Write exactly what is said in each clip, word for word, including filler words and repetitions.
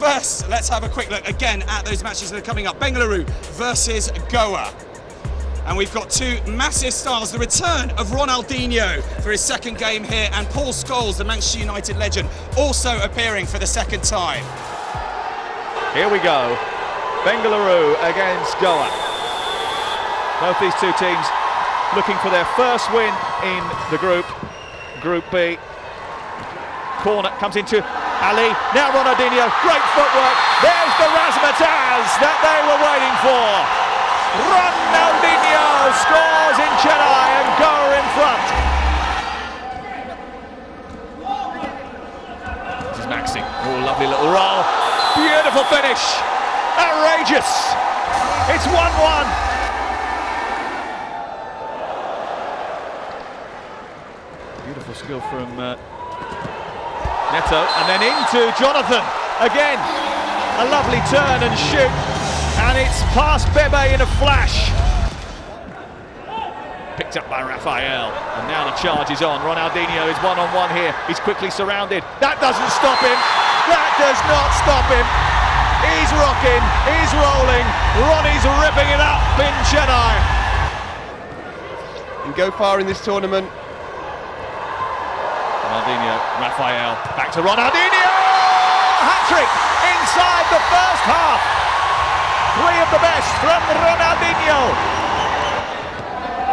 But let's have a quick look again at those matches that are coming up. Bengaluru versus Goa. And we've got two massive stars, the return of Ronaldinho for his second game here, and Paul Scholes, the Manchester United legend, also appearing for the second time. Here we go, Bengaluru against Goa. Both these two teams looking for their first win in the group, Group B. Corner comes into Ali, now Ronaldinho, great footwork, there's the razzmatazz that they were waiting for. Ronaldinho scores in Chennai and Goa in front. This is Maxi. Oh, lovely little roll. Beautiful finish. Outrageous. It's one one. Beautiful skill from uh, Neto, and then into Jonathan. Again, a lovely turn and shoot. And it's past Bebe in a flash. Picked up by Rafael. And now the charge is on. Ronaldinho is one-on-one here. He's quickly surrounded. That doesn't stop him. That does not stop him. He's rocking. He's rolling. Ronnie's ripping it up in Chennai. And go far in this tournament. Ronaldinho, Rafael, back to Ronaldinho! Hat-trick inside the first half. Three of the best from Ronaldinho.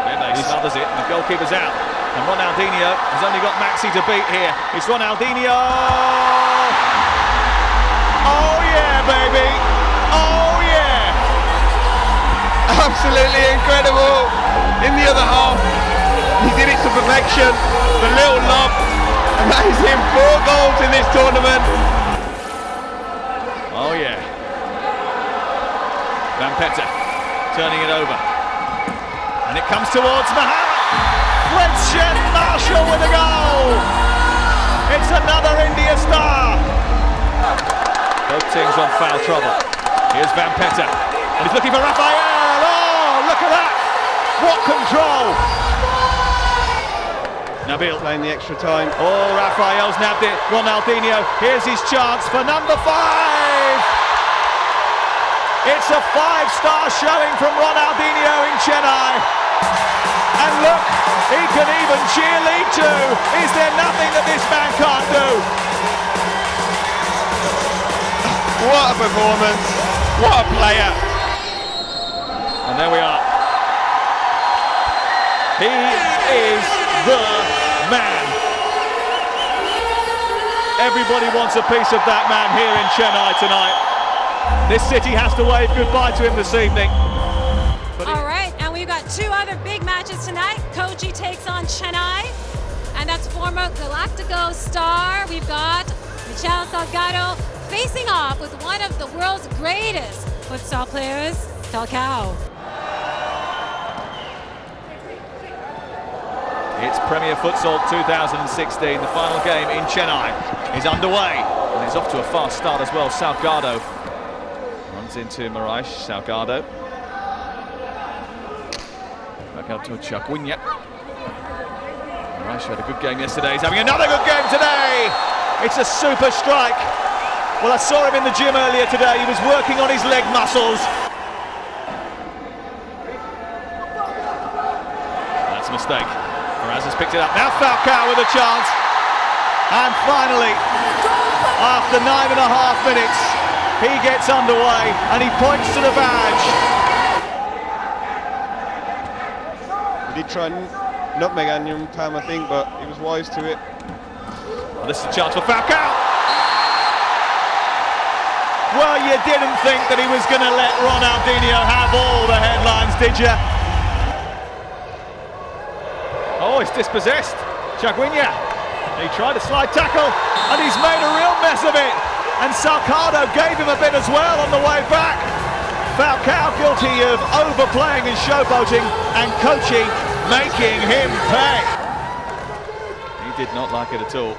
Bebe smothers it and the goalkeeper's out. And Ronaldinho has only got Maxi to beat here. It's Ronaldinho. Oh yeah, baby. Oh yeah. Absolutely incredible. In the other half, he did it to perfection. The little lob. And that is him. Four goals in this tournament. Oh yeah. Van Petter turning it over, and it comes towards Mahal. French Marshall with a goal. It's another India star. Both teams on foul trouble. Here's Van Petter, and he's looking for Rafael. Oh, look at that! What control! Nabil playing the extra time. Oh, Rafael's nabbed it. Ronaldinho. Here's his chance for number five. It's a five-star showing from Ronaldinho in Chennai. And look, he can even cheer League Two. Is there nothing that this man can't do? What a performance. What a player. And there we are. He is the man. Everybody wants a piece of that man here in Chennai tonight. This city has to wave goodbye to him this evening. All right, and we've got two other big matches tonight. Kochi takes on Chennai, and that's former Galactico star. We've got Michel Salgado facing off with one of the world's greatest futsal players, Falcao. It's Premier Futsal two thousand sixteen. The final game in Chennai is underway, and it's off to a fast start as well. Salgado into Moraes, Salgado. Back out to Chakwinya. Moraes had a good game yesterday, he's having another good game today! It's a super strike. Well, I saw him in the gym earlier today, he was working on his leg muscles. That's a mistake. Moraes has picked it up. Now Falcao with a chance. And finally, after nine and a half minutes, he gets underway, and he points to the badge. He did try nutmeg onion time, I think, but he was wise to it. Well, this is a chance for Falcao. Well, you didn't think that he was going to let Ronaldinho have all the headlines, did you? Oh, he's dispossessed. Chakwinya. He tried a slide tackle, and he's made a real mess of it. And Salgado gave him a bit as well on the way back. Falcao guilty of overplaying and showboating, and Kochi making him pay. He did not like it at all.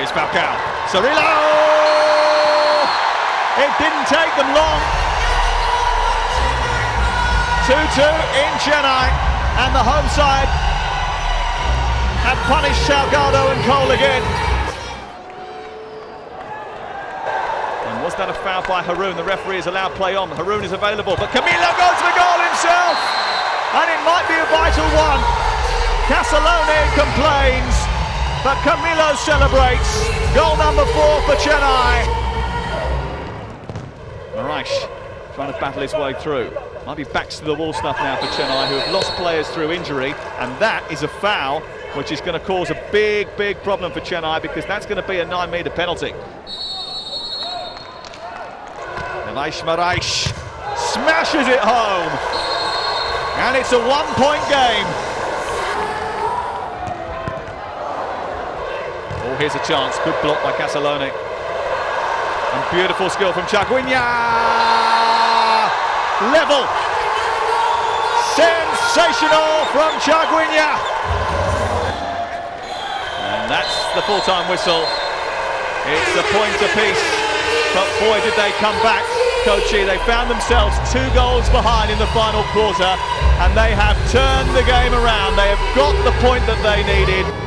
Here's Falcao. Sarriola! It didn't take them long. two two in Chennai, and the home side and punish Salgado and goal again. And was that a foul by Haroon? The referee is allowed play on. Haroon is available, but Camilo goes for goal himself, and it might be a vital one. Castellone complains, but Camilo celebrates. Goal number four for Chennai. Aishmaraish trying to battle his way through. Might be backs to the wall stuff now for Chennai, who have lost players through injury, and that is a foul, which is going to cause a big, big problem for Chennai, because that's going to be a nine-metre penalty. And Aishmaraish smashes it home, and it's a one-point game. Oh, here's a chance. Good block by Castellone. And beautiful skill from Chakwinya! Level! Sensational from Chakwinya! And that's the full-time whistle. It's a point apiece. But boy, did they come back, Kochi. They found themselves two goals behind in the final quarter, and they have turned the game around. They have got the point that they needed.